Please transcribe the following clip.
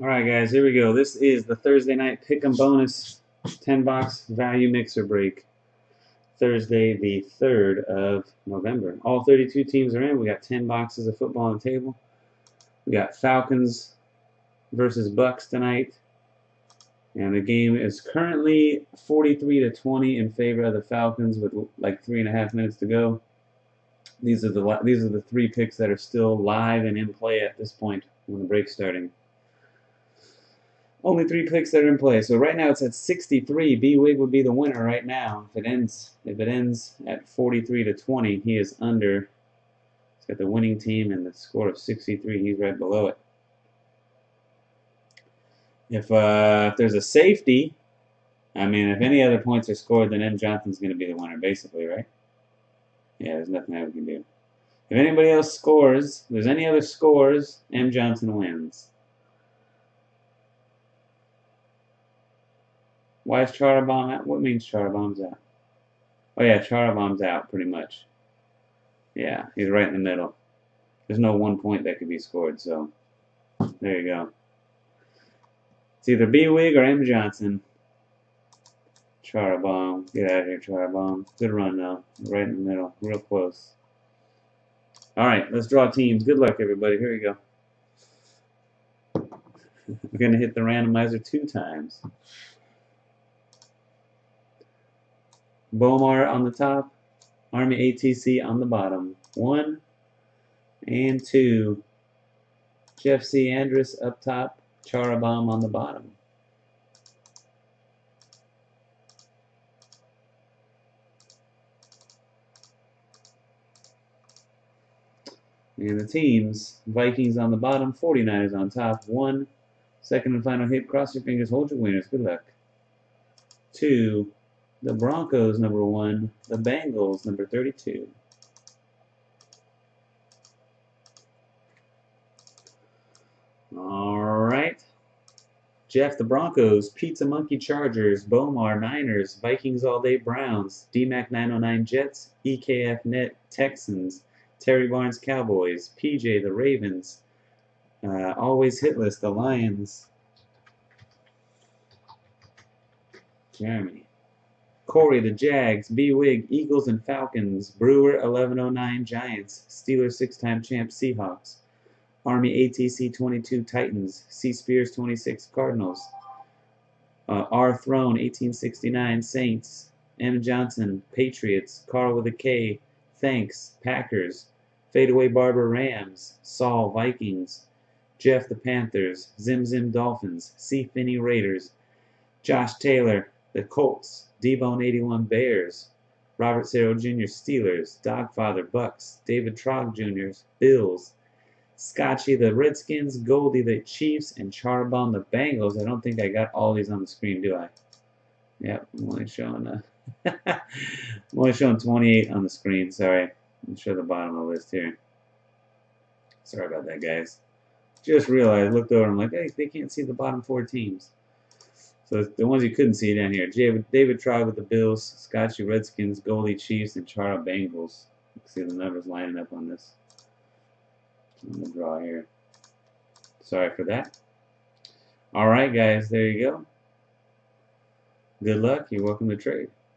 Alright guys, here we go. This is the Thursday night pick'em bonus 10 box value mixer break. Thursday the 3rd of November. All 32 teams are in. We got 10 boxes of football on the table. We got Falcons versus Bucks tonight. And the game is currently 43-20 in favor of the Falcons with like 3.5 minutes to go. These are the three picks that are still live and in play at this point when the break's starting. Only three picks that are in play. So right now it's at 63. B-Wig would be the winner right now. If it ends at 43-20, he is under. He's got the winning team and the score of 63. He's right below it. If there's a safety, I mean, if any other points are scored, then M. Johnson's going to be the winner, basically, right? Yeah, there's nothing that we can do. If anybody else scores, if there's any other scores, M. Johnson wins. Why is Charterbaum out? What means Charterbaum's out? Oh yeah, Charterbaum's out pretty much. Yeah, he's right in the middle. There's no one point that could be scored, so there you go. It's either B-Wig or M. Johnson. Charterbaum. Get out of here, Charterbaum. Good run though. Right in the middle. Real close. Alright, let's draw teams. Good luck everybody. Here we go. We're gonna hit the randomizer 2 times. Bomar on the top, Army ATC on the bottom. 1 and 2. Jeff C. Andrus up top, Charabom on the bottom. And the teams, Vikings on the bottom, 49ers on top. 1. Second and final hit, cross your fingers, hold your wieners. Good luck. 2. The Broncos, number 1. The Bengals, number 32. All right. Jeff, the Broncos. Pizza Monkey, Chargers. Bomar, Niners. Vikings All Day, Browns. DMAC 909, Jets. EKF Net, Texans. Terry Barnes, Cowboys. PJ, the Ravens. Always Hitless, the Lions. Jeremy. Corey, the Jags. B-Wig, Eagles and Falcons. Brewer, 1109, Giants. Steelers, 6-time champ, Seahawks. Army ATC, 22, Titans. C. Spears, 26, Cardinals. R. Throne, 1869, Saints. M. Johnson, Patriots. Carl with a K, Thanks, Packers. Fadeaway Barber, Rams. Saul, Vikings. Jeff, the Panthers. Zim Zim, Dolphins. C. Finney, Raiders. Josh Taylor, the Colts. D-Bone 81, Bears. Robert Serrell Jr., Steelers. Dogfather, Bucks. David Trogg Jr., Bills. Scotchy, the Redskins. Goldie, the Chiefs. And Charbon, the Bengals. I don't think I got all these on the screen, do I? Yep, I'm only showing, I'm only showing 28 on the screen. Sorry. I'm sure the bottom of the list here. Sorry about that, guys. Just realized, looked over, I'm like, hey, they can't see the bottom 4 teams. So the ones you couldn't see down here, David Trogg with the Bills, Scotchy Redskins, Goldie Chiefs, and Chara Bengals. You can see the numbers lining up on this. I'm going to draw here. Sorry for that. All right, guys, there you go. Good luck. You're welcome to trade.